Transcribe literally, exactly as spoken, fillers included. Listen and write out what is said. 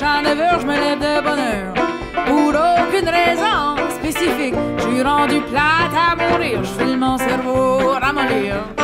couche à neuf heures, je me lève de bonne heure. Pour aucune raison spécifique, je suis rendu plate à mourir, je fais mon cerveau ramollir.